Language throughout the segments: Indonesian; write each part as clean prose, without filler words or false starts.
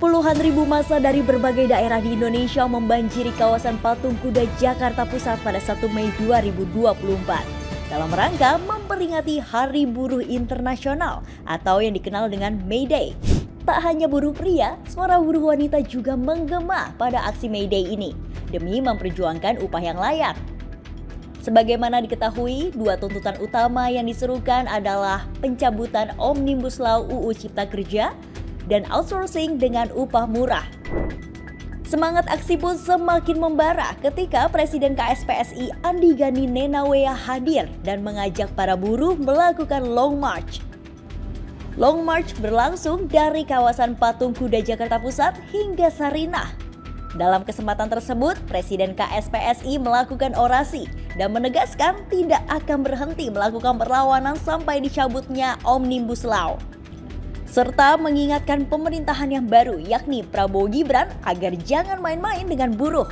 Puluhan ribu massa dari berbagai daerah di Indonesia membanjiri kawasan Patung Kuda, Jakarta Pusat pada 1 Mei 2024 dalam rangka memperingati Hari Buruh Internasional atau yang dikenal dengan May Day. Tak hanya buruh pria, suara buruh wanita juga menggema pada aksi May Day ini demi memperjuangkan upah yang layak. Sebagaimana diketahui, dua tuntutan utama yang diserukan adalah pencabutan Omnibus Law UU Cipta Kerja dan outsourcing dengan upah murah. Semangat aksi pun semakin membara ketika Presiden KSPSI Andi Gani Nenawea hadir dan mengajak para buruh melakukan long march. Long march berlangsung dari kawasan Patung Kuda, Jakarta Pusat hingga Sarinah. Dalam kesempatan tersebut, Presiden KSPSI melakukan orasi dan menegaskan tidak akan berhenti melakukan perlawanan sampai dicabutnya Omnibus Law, serta mengingatkan pemerintahan yang baru yakni Prabowo Gibran agar jangan main-main dengan buruh.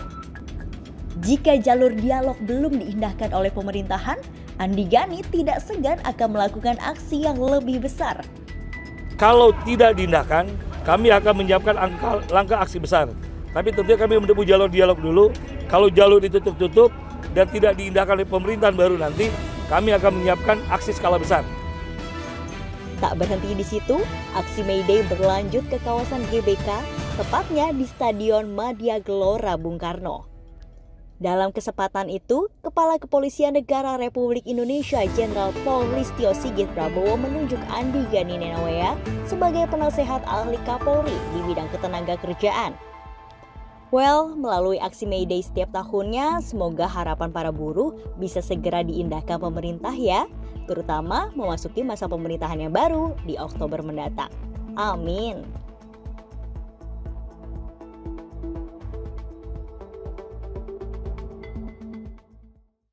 Jika jalur dialog belum diindahkan oleh pemerintahan, Andi Gani tidak segan akan melakukan aksi yang lebih besar. Kalau tidak diindahkan, kami akan menyiapkan langkah aksi besar. Tapi tentunya kami menempuh jalur dialog dulu. Kalau jalur ditutup-tutup dan tidak diindahkan oleh pemerintahan baru nanti, kami akan menyiapkan aksi skala besar. Tak berhenti di situ, aksi May Day berlanjut ke kawasan GBK, tepatnya di Stadion Madia Gelora Bung Karno. Dalam kesempatan itu, Kepala Kepolisian Negara Republik Indonesia Jenderal Pol Listio Sigit Prabowo menunjuk Andi Gani Nenawea sebagai penasehat ahli Kapolri di bidang ketenagakerjaan. Well, melalui aksi May Day setiap tahunnya, semoga harapan para buruh bisa segera diindahkan pemerintah ya, terutama memasuki masa pemerintahan yang baru di Oktober mendatang. Amin.